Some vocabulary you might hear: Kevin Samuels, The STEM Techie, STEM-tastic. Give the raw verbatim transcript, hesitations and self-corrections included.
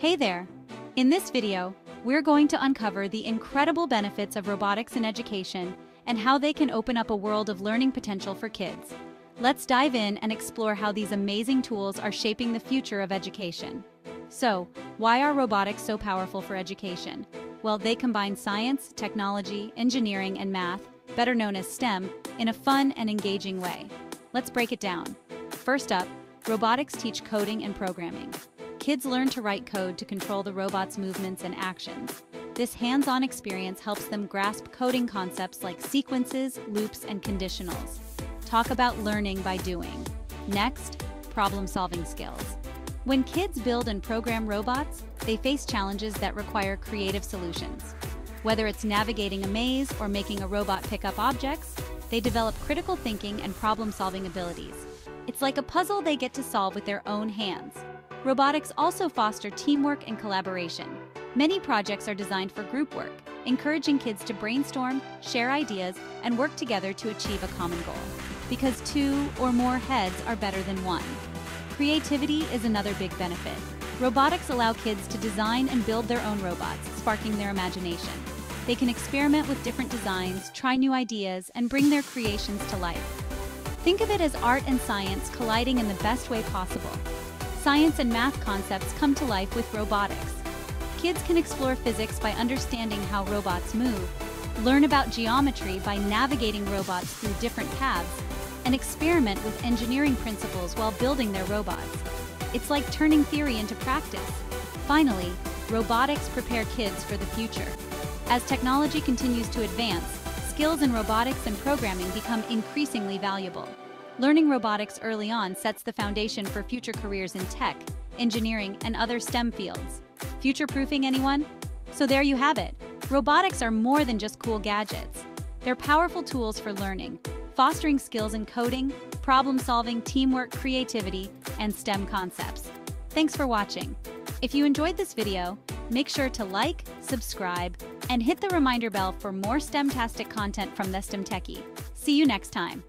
Hey there! In this video, we're going to uncover the incredible benefits of robotics in education and how they can open up a world of learning potential for kids. Let's dive in and explore how these amazing tools are shaping the future of education. So, why are robotics so powerful for education? Well, they combine science, technology, engineering, and math, better known as STEM, in a fun and engaging way. Let's break it down. First up, robotics teach coding and programming. Kids learn to write code to control the robot's movements and actions. This hands-on experience helps them grasp coding concepts like sequences, loops, and conditionals. Talk about learning by doing. Next, problem-solving skills. When kids build and program robots, they face challenges that require creative solutions. Whether it's navigating a maze or making a robot pick up objects, they develop critical thinking and problem-solving abilities. It's like a puzzle they get to solve with their own hands. Robotics also foster teamwork and collaboration. Many projects are designed for group work, encouraging kids to brainstorm, share ideas, and work together to achieve a common goal. Because two or more heads are better than one. Creativity is another big benefit. Robotics allow kids to design and build their own robots, sparking their imagination. They can experiment with different designs, try new ideas, and bring their creations to life. Think of it as art and science colliding in the best way possible. Science and math concepts come to life with robotics. Kids can explore physics by understanding how robots move, learn about geometry by navigating robots through different paths, and experiment with engineering principles while building their robots. It's like turning theory into practice. Finally, robotics prepare kids for the future. As technology continues to advance, skills in robotics and programming become increasingly valuable. Learning robotics early on sets the foundation for future careers in tech, engineering, and other STEM fields. Future-proofing anyone? So there you have it. Robotics are more than just cool gadgets. They're powerful tools for learning, fostering skills in coding, problem-solving, teamwork, creativity, and STEM concepts. Thanks for watching. If you enjoyed this video, make sure to like, subscribe, and hit the reminder bell for more STEM-tastic content from the STEM Techie. See you next time.